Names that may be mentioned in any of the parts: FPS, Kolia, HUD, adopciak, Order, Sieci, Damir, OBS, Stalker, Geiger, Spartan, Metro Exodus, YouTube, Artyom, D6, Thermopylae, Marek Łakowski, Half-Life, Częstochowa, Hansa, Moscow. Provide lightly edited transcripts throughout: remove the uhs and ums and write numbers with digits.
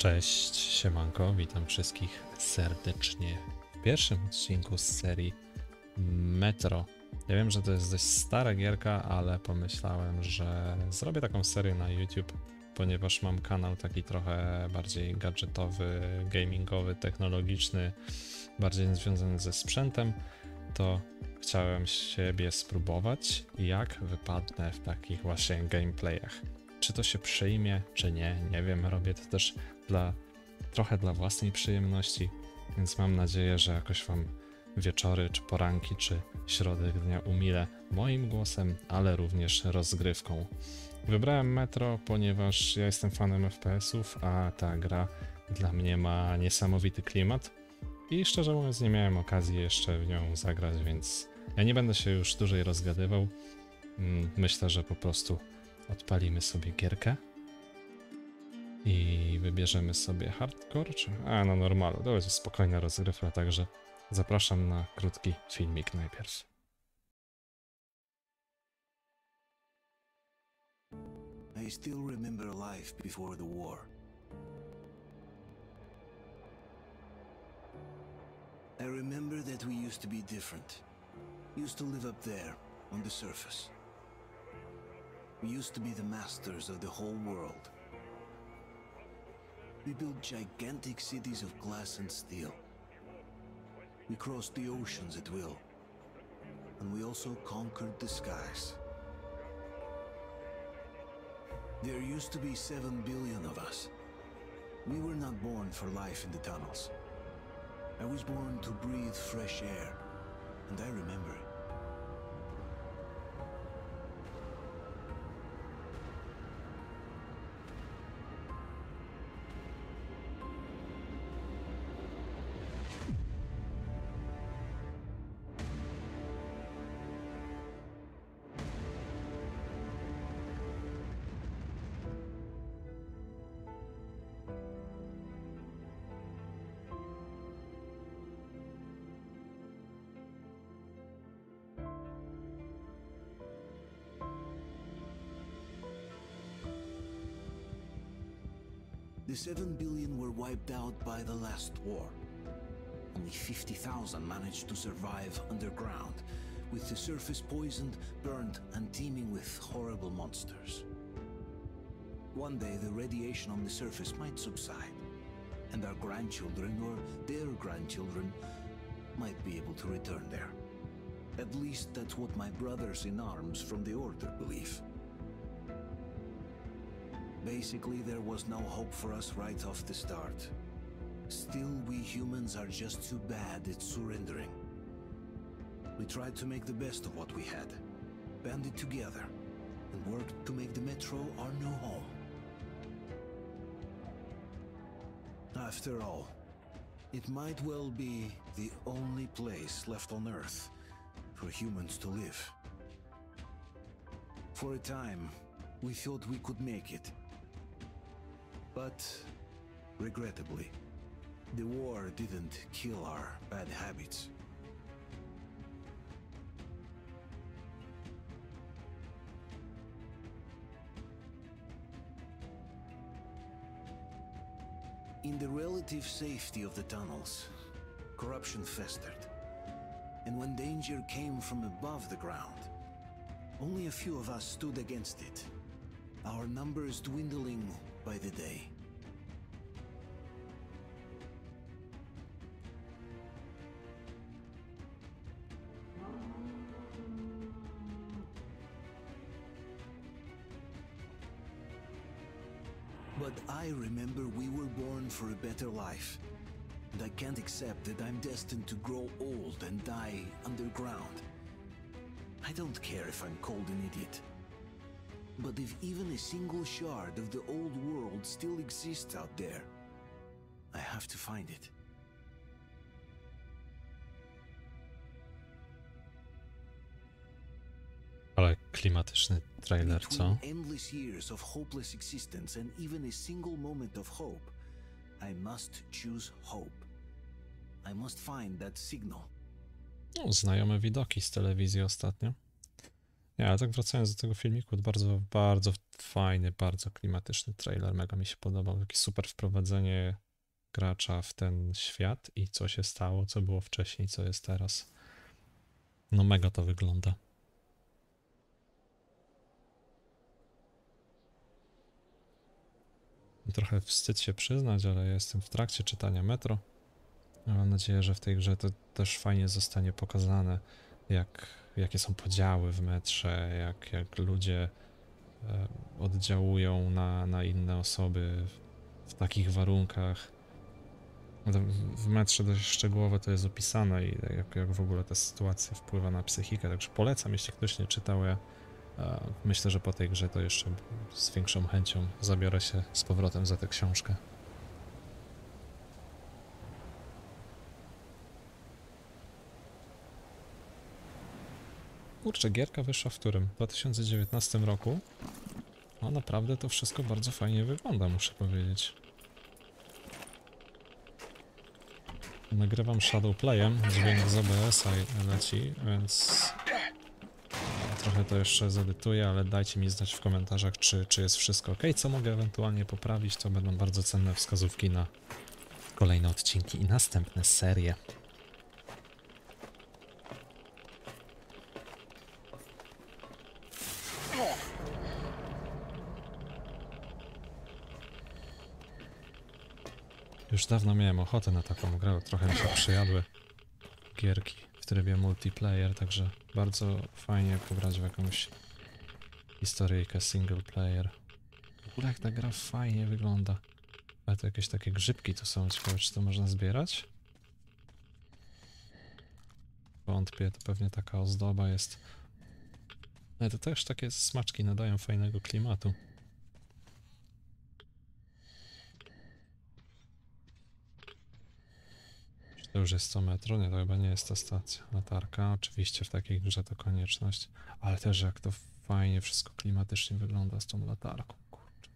Cześć, siemanko, witam wszystkich serdecznie w pierwszym odcinku z serii Metro. Ja wiem, że to jest dość stara gierka, ale pomyślałem, że zrobię taką serię na YouTube, ponieważ mam kanał taki trochę bardziej gadżetowy, gamingowy, technologiczny, bardziej związany ze sprzętem, to chciałem siebie spróbować, jak wypadnę w takich właśnie gameplayach. Czy to się przyjmie, czy nie, nie wiem, robię to też trochę dla własnej przyjemności, więc mam nadzieję, że jakoś wam wieczory, czy poranki, czy środek dnia umilę moim głosem, ale również rozgrywką. Wybrałem Metro, ponieważ ja jestem fanem FPS-ów, a ta gra dla mnie ma niesamowity klimat i szczerze mówiąc nie miałem okazji jeszcze w nią zagrać, więc ja nie będę się już dłużej rozgadywał. Myślę, że po prostu odpalimy sobie gierkę i wybierzemy sobie hardcore, czy... A, no normalu, to będzie spokojna rozgrywka, także zapraszam na krótki filmik najpierw. I still remember life before the war. I remember that we used to be different. Used to live up there, on the surface. We used to be the masters of the whole world. We built gigantic cities of glass and steel. We crossed the oceans at will. And we also conquered the skies. There used to be 7 billion of us. We were not born for life in the tunnels. I was born to breathe fresh air, and I remember it. The 7 billion were wiped out by the last war. Only 50,000 managed to survive underground, with the surface poisoned, burned, and teeming with horrible monsters. One day the radiation on the surface might subside, and our grandchildren or their grandchildren might be able to return there. At least that's what my brothers in arms from the Order believe. Basically, there was no hope for us right off the start. Still, we humans are just too bad at surrendering. We tried to make the best of what we had, banded together, and worked to make the Metro our new home. After all, it might well be the only place left on Earth for humans to live. For a time, we thought we could make it. But, regrettably, the war didn't kill our bad habits. In the relative safety of the tunnels, corruption festered. And when danger came from above the ground, only a few of us stood against it. Our numbers dwindling by the day. But I remember we were born for a better life, and I can't accept that I'm destined to grow old and die underground. I don't care if I'm called an idiot. But if even a single shard of the old world still exists out there, I have to find it. Ale klimatyczny trailer, co? Endless years of hopeless existence and even a single moment of hope, I must choose hope. I must find that signal. No, znajome widoki z telewizji ostatnio. Nie, ale tak wracając do tego filmiku, bardzo, bardzo fajny, bardzo klimatyczny trailer, mega mi się podobał, takie super wprowadzenie gracza w ten świat i co się stało, co było wcześniej, co jest teraz. No mega to wygląda. Trochę wstyd się przyznać, ale ja jestem w trakcie czytania Metro. Mam nadzieję, że w tej grze to też fajnie zostanie pokazane, jakie są podziały w metrze, jak ludzie oddziałują na inne osoby w takich warunkach. W metrze dość szczegółowo to jest opisane i jak w ogóle ta sytuacja wpływa na psychikę, także polecam, jeśli ktoś nie czytał, ja myślę, że po tej grze to jeszcze z większą chęcią zabiorę się z powrotem za tę książkę. Kurczę, gierka wyszła w którym? W 2019 roku. No naprawdę to wszystko bardzo fajnie wygląda, muszę powiedzieć. Nagrywam Shadowplayem, dźwięk z OBS-a leci, więc trochę to jeszcze zedytuję, ale dajcie mi znać w komentarzach, czy jest wszystko ok, co mogę ewentualnie poprawić, to będą bardzo cenne wskazówki na kolejne odcinki i następne serie. Już dawno miałem ochotę na taką grę, trochę mi się przyjadły gierki w trybie multiplayer, także bardzo fajnie pograć w jakąś historyjkę single player. W ogóle jak ta gra fajnie wygląda. Ale to jakieś takie grzybki tu są, ciekawe czy to można zbierać? Wątpię, to pewnie taka ozdoba jest. Ale to też takie smaczki nadają fajnego klimatu. To już jest 100 metrów, nie, to chyba nie jest ta stacja. Latarka, oczywiście w takiej grze to konieczność, ale też jak to fajnie wszystko klimatycznie wygląda z tą latarką, kurczę.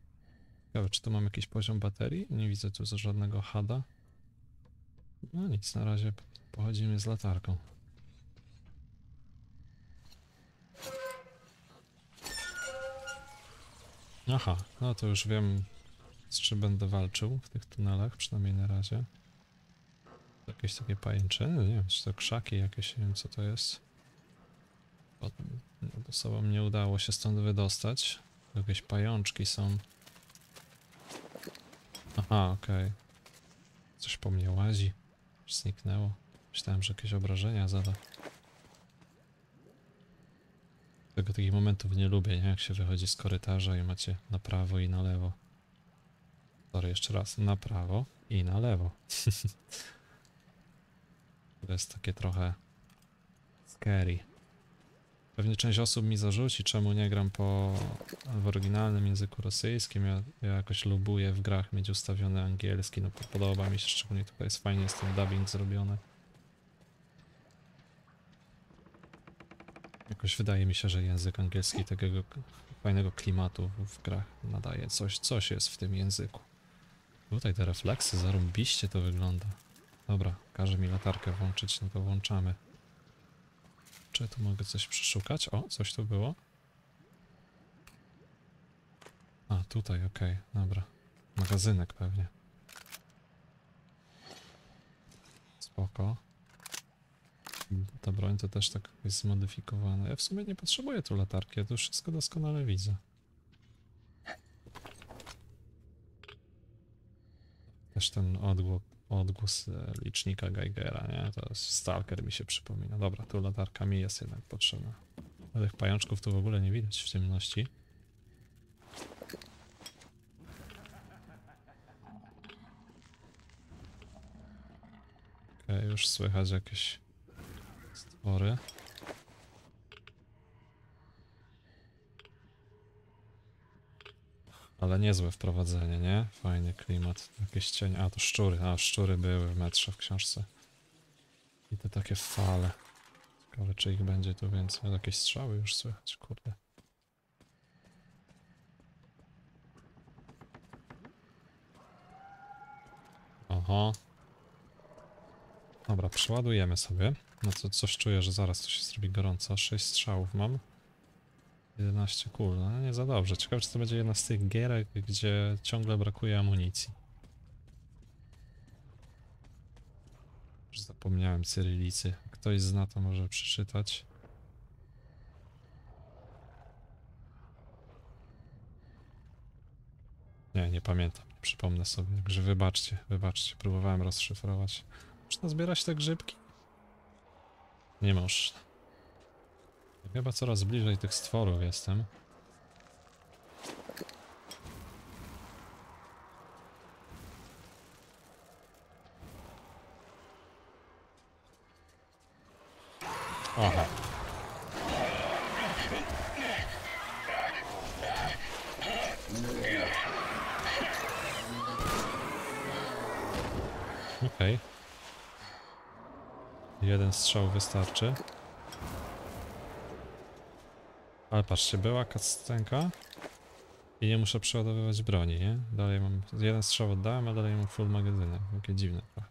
Ciekawe, czy tu mam jakiś poziom baterii? Nie widzę tu za żadnego HUD-a. No nic, na razie pochodzimy z latarką. Aha, no to już wiem, z czym będę walczył w tych tunelach, przynajmniej na razie. Jakieś takie pajęczyny, nie wiem, czy to krzaki jakieś, nie wiem co to jest. Potem osobom nie udało się stąd wydostać. Jakieś pajączki są. Aha, okej. Coś po mnie łazi. Zniknęło. Myślałem, że jakieś obrażenia zada. Tego takich momentów nie lubię, nie? Jak się wychodzi z korytarza i macie na prawo i na lewo. Sorry, jeszcze raz. Na prawo i na lewo. To jest takie trochę scary. Pewnie część osób mi zarzuci, czemu nie gram w oryginalnym języku rosyjskim. Ja jakoś lubuję w grach mieć ustawiony angielski. No podoba mi się, szczególnie tutaj jest fajnie, jest ten dubbing zrobiony. Jakoś wydaje mi się, że język angielski takiego fajnego klimatu w grach nadaje. Coś jest w tym języku. Tutaj te refleksy, zarąbiście to wygląda. Dobra, każe mi latarkę włączyć, no to włączamy. Czy tu mogę coś przeszukać? O, coś tu było. A, tutaj, okej, dobra. Magazynek pewnie. Spoko. Ta broń to też tak jest zmodyfikowana. Ja w sumie nie potrzebuję tu latarki, ja tu wszystko doskonale widzę. Też ten odgłos licznika Geigera, nie? To jest Stalker mi się przypomina. Dobra, tu latarka mi jest jednak potrzebna. Ale tych pajączków tu w ogóle nie widać w ciemności. Okej, już słychać jakieś stwory. Ale niezłe wprowadzenie, nie? Fajny klimat, jakieś cienie. A, to szczury. A, szczury były w metrze w książce. I te takie fale. Ciekawe, czy ich będzie tu więcej. Jakieś strzały już słychać, kurde. Oho. Dobra, przeładujemy sobie. No to coś czuję, że zaraz tu się zrobi gorąco. 6 strzałów mam. 11 kul, no nie za dobrze. Ciekawe, czy to będzie jedna z tych gierek, gdzie ciągle brakuje amunicji. Już zapomniałem cyrylicy. Ktoś zna, to może przeczytać. Nie, nie pamiętam, nie przypomnę sobie, także wybaczcie, wybaczcie, próbowałem rozszyfrować. Można zbierać te grzybki? Nie można. Chyba coraz bliżej tych stworów jestem. Aha. Okej. Jeden strzał wystarczy. Ale patrzcie, była cutscenka i nie muszę przeładowywać broni, nie? Dalej mam, jeden strzał oddałem, a dalej mam full magazynek. Takie dziwne trochę.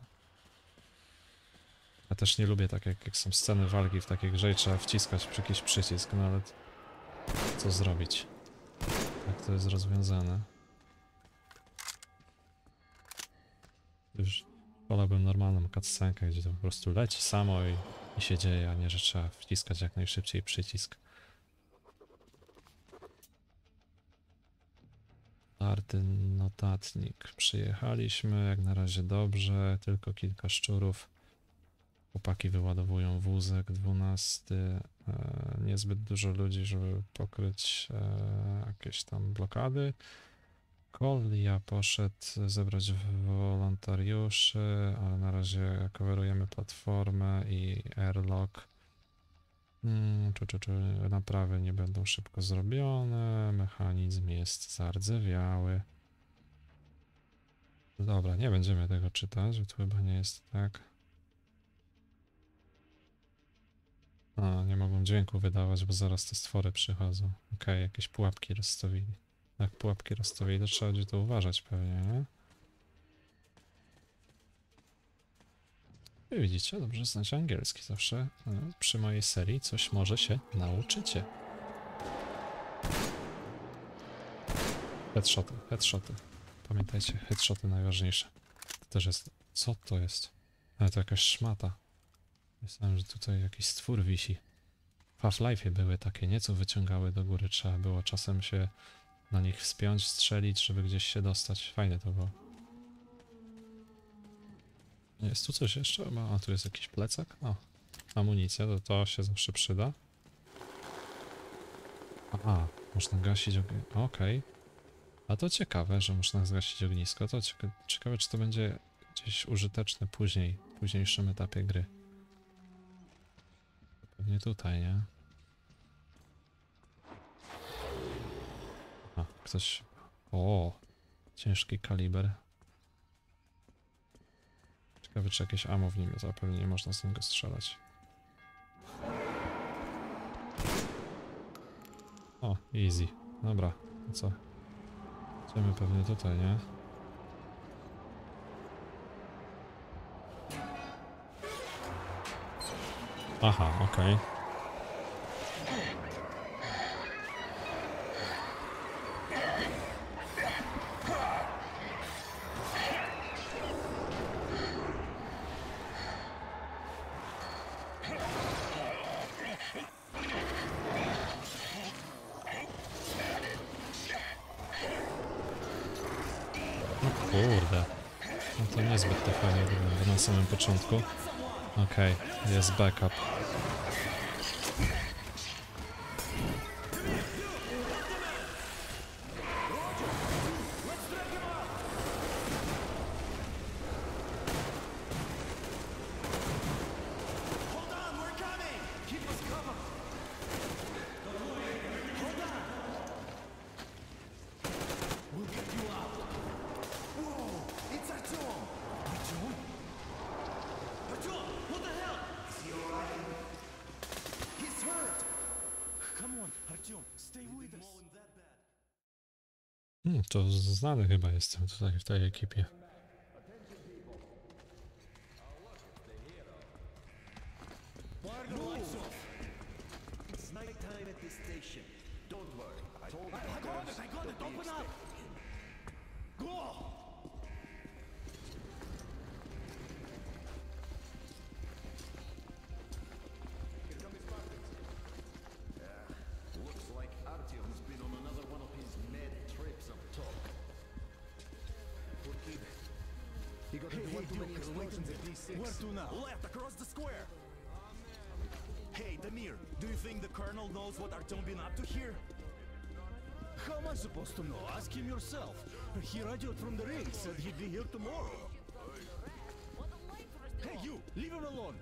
Ja też nie lubię tak, jak są sceny walki w takiej grze i trzeba wciskać przy jakiś przycisk, no ale co zrobić? Tak to jest rozwiązane. Już wolałbym normalną cutscenkę, gdzie to po prostu leci samo i się dzieje, a nie, że trzeba wciskać jak najszybciej przycisk. Spartan, notatnik. Przyjechaliśmy, jak na razie dobrze, tylko kilka szczurów. Chłopaki wyładowują wózek 12. Niezbyt dużo ludzi, żeby pokryć jakieś tam blokady. Kolia poszedł zebrać wolontariuszy, ale na razie coverujemy platformę i airlock. Czy naprawy nie będą szybko zrobione, mechanizm jest zardzewiały. Dobra, nie będziemy tego czytać, bo to chyba nie jest tak. A, nie mogą dźwięku wydawać, bo zaraz te stwory przychodzą. Okej, jakieś pułapki rozstawili. Jak pułapki rozstawili, to trzeba będzie to uważać pewnie, nie? I widzicie, dobrze znać angielski zawsze. No, przy mojej serii coś może się nauczycie. Headshoty, headshoty. Pamiętajcie, headshoty najważniejsze. To też jest... Co to jest? Ale to jakaś szmata. Myślałem, że tutaj jakiś stwór wisi. W Half-Life'ie były takie, nieco wyciągały do góry. Trzeba było czasem się na nich wspiąć, strzelić, żeby gdzieś się dostać. Fajne to było. Jest tu coś jeszcze? A tu jest jakiś plecak? O, amunicja, to się zawsze przyda. Aha, można gasić ognisko. Okej. A to ciekawe, że można zgasić ognisko. To ciekawe, czy to będzie gdzieś użyteczne później, w późniejszym etapie gry. Pewnie tutaj, nie? A, ktoś... O, ciężki kaliber. Ciekawe, czy jakieś ammo w nim jest, a pewnie nie można z niego strzelać. O, easy. Dobra, no co? Idziemy pewnie tutaj, nie? Aha, okej. Okej, jest backup. To znany chyba jestem tutaj w tej ekipie. Don't worry. I got it. Open up. Go. Here come the Spartans. Looks like Artyom's been on another one of his mad trips up top. Poor kid. He got one too many explosions at D6. Where to now? Left across the square. Hey, Damir, do you think the Colonel knows what Artyom been up to here? How am I supposed to know? Ask him yourself. He radioed from the ring, said he'd be here tomorrow. Hey, you! Leave him alone!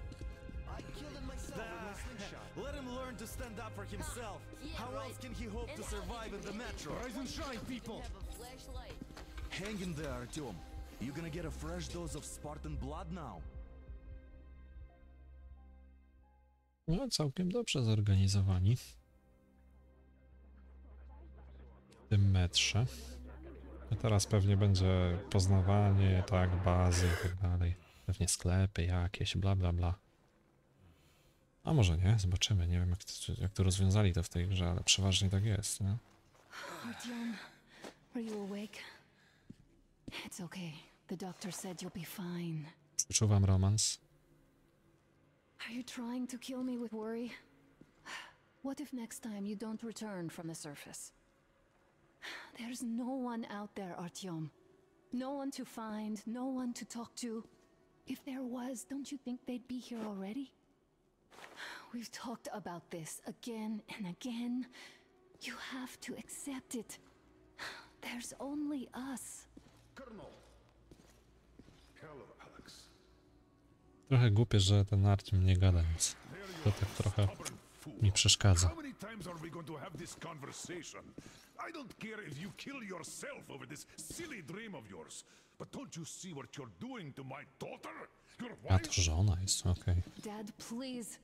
I killed him myself with my slingshot. Let him learn to stand up for himself. How else can he hope to survive in the metro? Rise and shine, people! Hang in there, Artyom. You're gonna get a fresh dose of Spartan blood now. No, całkiem dobrze zorganizowani w tym metrze. A teraz pewnie będzie poznawanie, tak, bazy i tak dalej. Pewnie sklepy jakieś, bla bla bla. A może nie, zobaczymy. Nie wiem jak to rozwiązali to w tej grze, ale przeważnie tak jest, nie? Artyom, are you awake? It's okay. The doctor said you'll be fine. Przeczuwam romans. Are you trying to kill me with worry? What if next time you don't return from the surface? There's no one out there, Artyom. No one to find, no one to talk to. If there was, don't you think they'd be here already? We've talked about this again and again. You have to accept it. There's only us. Colonel. Hello, Alex. Trochę głupie, że ten Artyom nie gada nic. To tak trochę mi przeszkadza. A to żona jest, okej. Dad, please.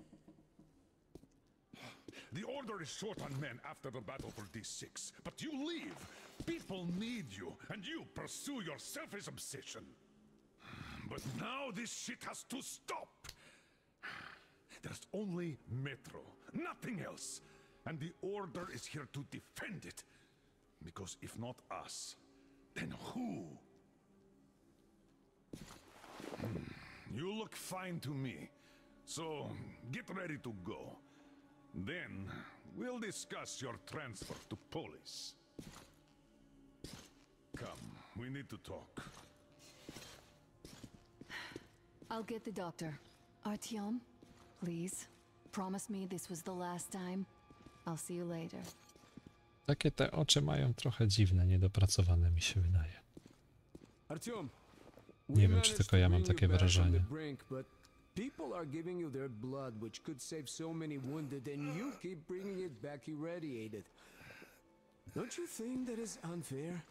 The order is short on men after the battle for D6, but you leave. People need you, and you pursue your selfish obsession. But now this shit has to stop. There's only Metro, nothing else. And the Order is here to defend it. Because if not us, then who? You look fine to me. So get ready to go. Then we'll discuss your transfer to police. Come, we need to talk. I'll get the doctor. Artyom, please, promise me this was the last time. I'll see you later. Takie te oczy mają trochę dziwne, niedopracowane mi się wydaje. Artyom, nie wiem, czy tylko ja mam takie wrażenie. People are giving you their blood, which could save so many wounded, and you keep bringing it back irradiated. Don't you think that is unfair?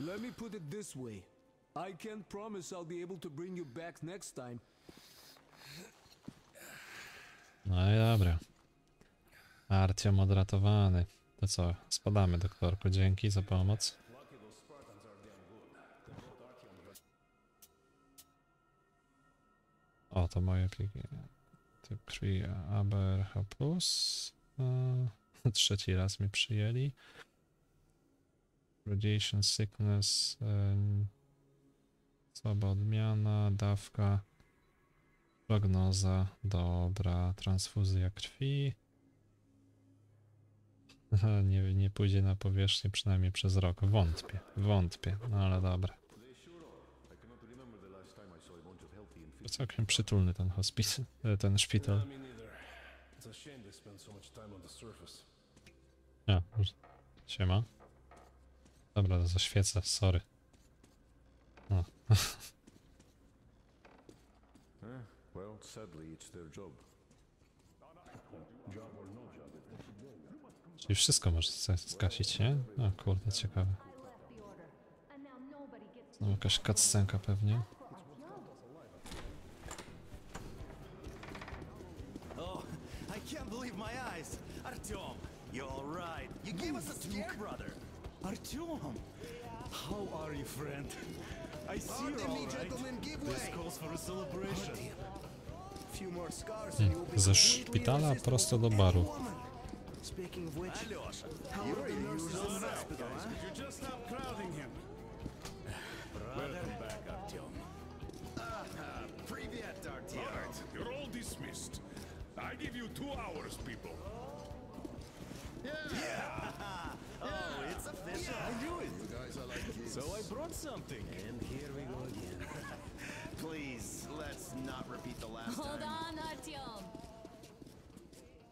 Let me put it this way. I can't promise I'll be able to bring you back next time. No i dobra. Artyom odratowany. To co, spadamy, doktorku. Dzięki za pomoc. O, to moje pliki. Typ krwi ABRH+. Trzeci raz mi przyjęli. Radiation sickness. Słaba odmiana, dawka. Prognoza. Dobra, transfuzja krwi. nie pójdzie na powierzchnię przynajmniej przez rok. Wątpię. No ale dobra. Całkiem przytulny ten hospic, ten szpital. A, siema. Dobra, to zaświecę, sorry. No. Czyli wszystko możesz skasić, nie? No kurde, ciekawe. Znowu jakaś cutscenka pewnie. Can't believe my eyes. Artyom, you're all right. You gave us a scared brother. Artyom, how are you, friend? I see you all right. Gentlemen, give way. This calls for a celebration. Ze szpitala prosto do baru. So I brought something. And here we go again. Please, let's not repeat the last time. Hold on, Artyom.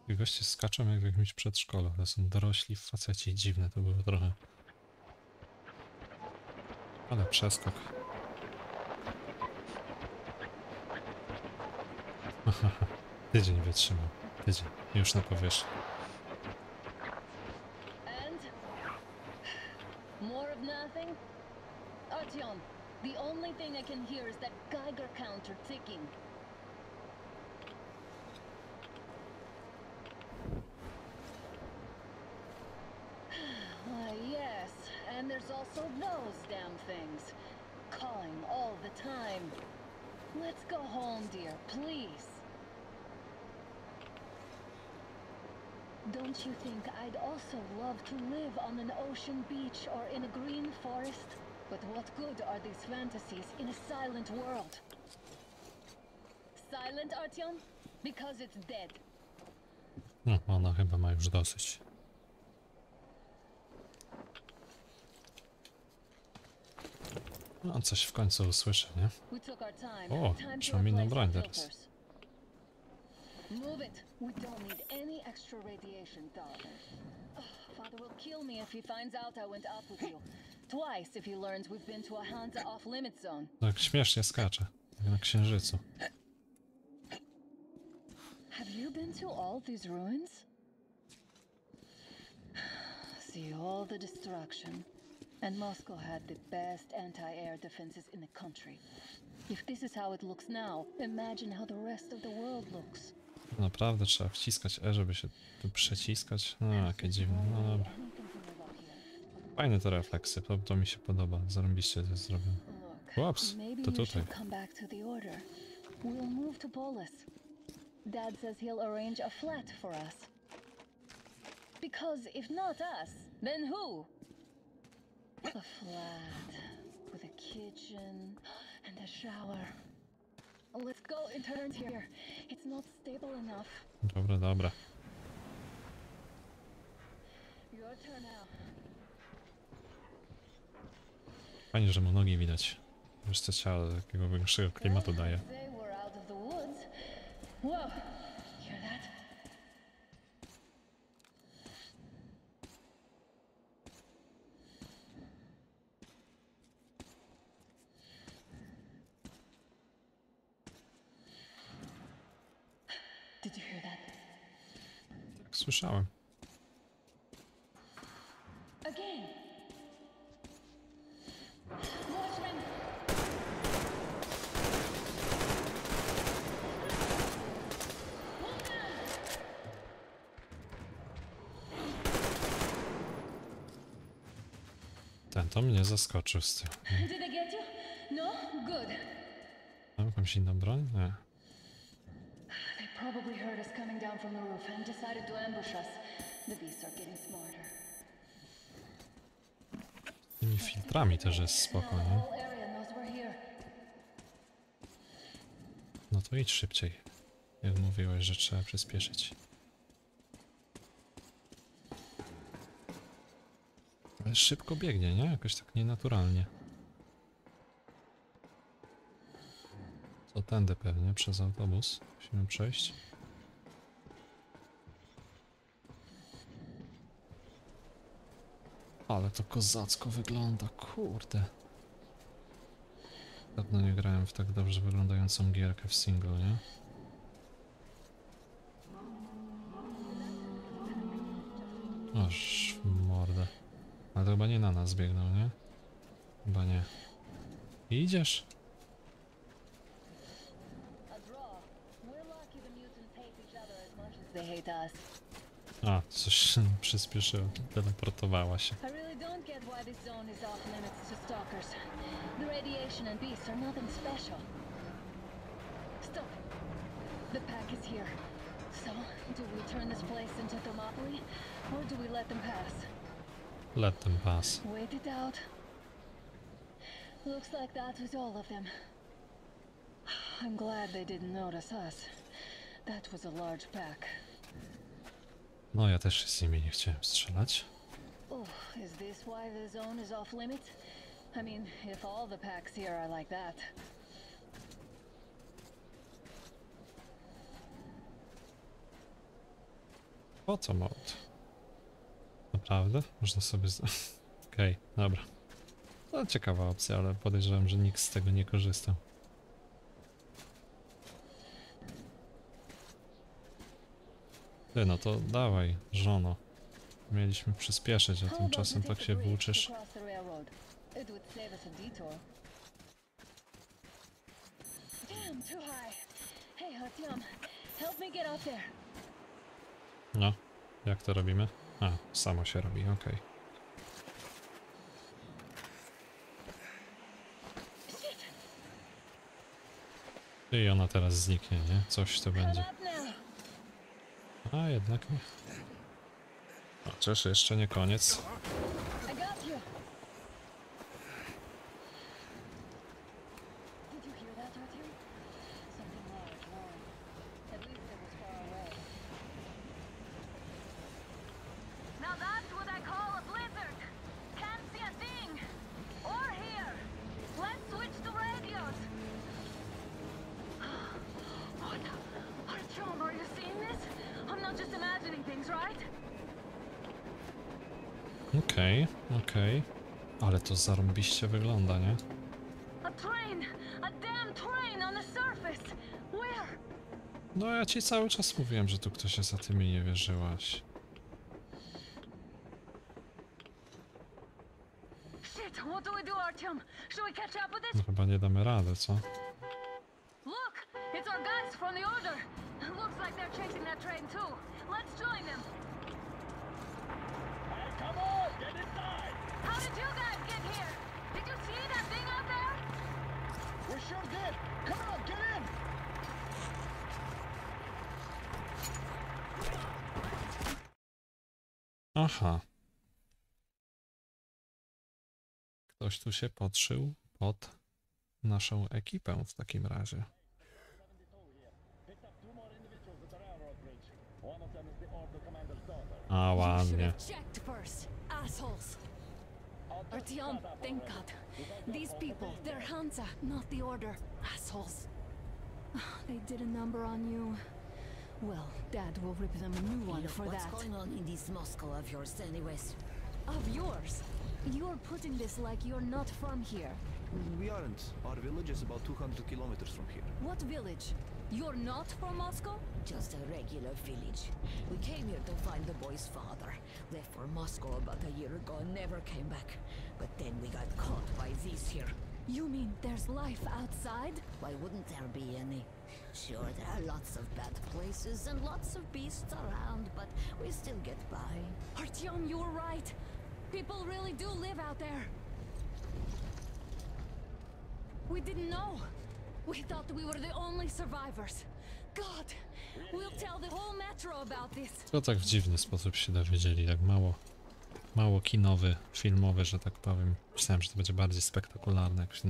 I goście skaczą jak w jakimś przedszkolu. To są dorośli faceci. Dziwne to było trochę. Ale przeskok. Tydzień wytrzymał. Tydzień. Już na powierzchni. Artyom, the only thing I can hear is that Geiger counter ticking. Why, yes, and there's also those damn things. Calling all the time. Let's go home, dear, please. Don't you think I'd also love to live on an ocean beach or in a green forest? But what good are these fantasies in a silent world? Silent, Artyom? Because it's dead. No, ona chyba ma już dosyć. No, coś w końcu usłyszę, nie? O, już mam inną broń teraz. Move it. We don't need any extra radiation, darling. Father will kill me if he finds out I went up with you. Twice if he learns we've been to a Hansa off-limit zone. Tak śmiesznie skacze, jak na księżycu. Have you been to all these ruins? See all the destruction. And Moscow had the best anti-air defenses in the country. If this is how it looks now, imagine how the rest of the world looks. Naprawdę trzeba wciskać E, żeby się tu przeciskać. No, jakie dziwne. No dobra. Fajne te refleksy, to mi się podoba. Zarobiście to zrobiłem. Ups, to tutaj. Dad says he'll arrange a flat for us. Because if not us, then who? A flat with a kitchen and a shower. Let's go and turn here. It's not stable enough. Dobra, dobra. Your turn now. Fajnie, że mu nogi widać. Wiesz co ciało takiego większego klimatu daje. Tak słyszałem. Ten to mnie zaskoczył z tyłu. Mam jakąś inną broń? Nie. Probably heard us coming down from the roof and decided to ambush us. The beasts are getting smarter. Tymi filtrami też jest spoko, nie? No to idź szybciej. Jak mówiłeś, że trzeba przyspieszyć. Ale szybko biegnie, nie? Jakoś tak nienaturalnie. To tędy pewnie, przez autobus. Musimy przejść. Ale to kozacko wygląda, kurde. Dawno nie grałem w tak dobrze wyglądającą gierkę w singlu, nie? Oż w mordę. Ale to chyba nie na nas biegną, nie? Chyba nie. Idziesz? A, coś przyspieszyło, teleportowała się. The pack is here. So, do we turn this place into Thermopylae, or do we let them pass? Let them pass. Wait it out. Looks like that was all of them. I'm glad they didn't notice us. That was a large pack. No, ja też z nimi nie chciałem strzelać. Oh, is this why the zone is off limits? I mean, if all the packs here are like that. Po co mod? Naprawdę? Można sobie... Okej, dobra. No, ciekawa opcja, ale podejrzewam, że nikt z tego nie korzystał. Ty, no to dawaj, żono. Mieliśmy przyspieszyć, a tymczasem tak się włóczysz. No, jak to robimy? A, samo się robi, okej. I ona teraz zniknie, nie? Coś tu będzie. A, jednak nie. Chociaż jeszcze nie koniec. Okej. Ale to zarąbiście wygląda, nie? No ja ci cały czas mówiłem, że tu ktoś jest, a ty mi nie wierzyłaś. No, chyba nie damy rady, co? Aha. Ktoś tu się podszył pod naszą ekipę w takim razie. A ładnie. Artyom, thank God. These people, they're Hansa, not the Order. Assholes. They did a number on you. Well, Dad will rip them a new one for that. What's going on in this Moscow of yours, anyways? Of yours? You're putting this like you're not from here. We aren't. Our village is about 200 kilometers from here. What village? You're not from Moscow? Just a regular village. We came here to find the boy's father. Left for Moscow about a year ago and never came back. But then we got caught by these here. You mean there's life outside? Why wouldn't there be any? Sure, there are lots of bad places and lots of beasts around, but we still get by. Artyom, you were right. People really do live out there. We didn't know. We thought we were the only survivors. God, we'll tell the whole metro about this. To tak w dziwny sposób się dowiedzieli, tak mało kinowy, filmowy, że tak powiem. Myślałem, że to będzie bardziej spektakularne, jak się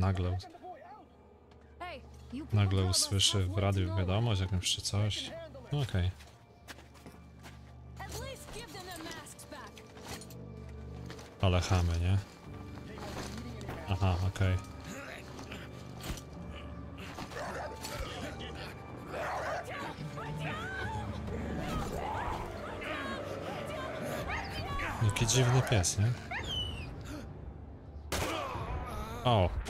nagle usłyszy w radiu wiadomość jakąś czy coś. No okej. Ale chamy, nie? Aha, okej. Jaki dziwny pies, nie? O!